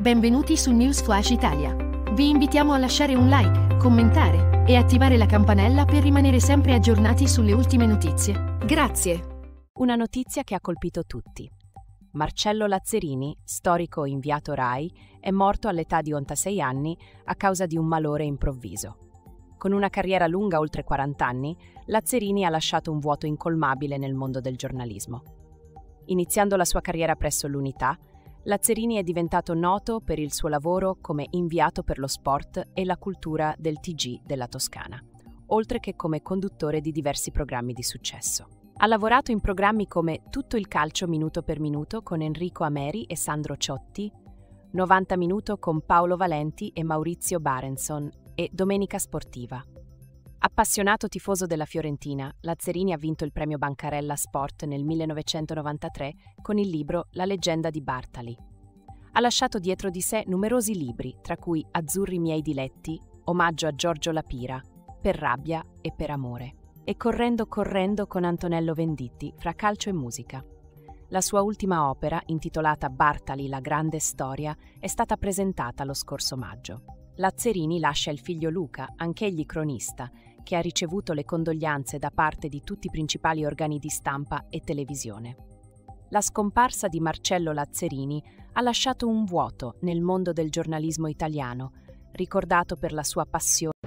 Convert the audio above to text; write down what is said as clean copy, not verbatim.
Benvenuti su News Flash Italia. Vi invitiamo a lasciare un like, commentare e attivare la campanella per rimanere sempre aggiornati sulle ultime notizie. Grazie. Una notizia che ha colpito tutti. Marcello Lazzerini, storico inviato RAI, è morto all'età di 86 anni a causa di un malore improvviso. Con una carriera lunga oltre 40 anni, Lazzerini ha lasciato un vuoto incolmabile nel mondo del giornalismo. Iniziando la sua carriera presso l'Unità, Lazzerini è diventato noto per il suo lavoro come inviato per lo sport e la cultura del Tg della Toscana, oltre che come conduttore di diversi programmi di successo. Ha lavorato in programmi come Tutto il calcio minuto per minuto con Enrico Ameri e Sandro Ciotti, 90 minuto con Paolo Valenti e Maurizio Barendson e Domenica Sportiva. Appassionato tifoso della Fiorentina, Lazzerini ha vinto il premio Bancarella Sport nel 1993 con il libro La leggenda di Bartali. Ha lasciato dietro di sé numerosi libri, tra cui Azzurri miei diletti, Omaggio a Giorgio La Pira, Per rabbia e per amore, e Correndo correndo con Antonello Venditti fra calcio e musica. La sua ultima opera, intitolata Bartali, la grande storia, è stata presentata lo scorso maggio. Lazzerini lascia il figlio Luca, anch'egli cronista, che ha ricevuto le condoglianze da parte di tutti i principali organi di stampa e televisione. La scomparsa di Marcello Lazzerini ha lasciato un vuoto nel mondo del giornalismo italiano, ricordato per la sua passione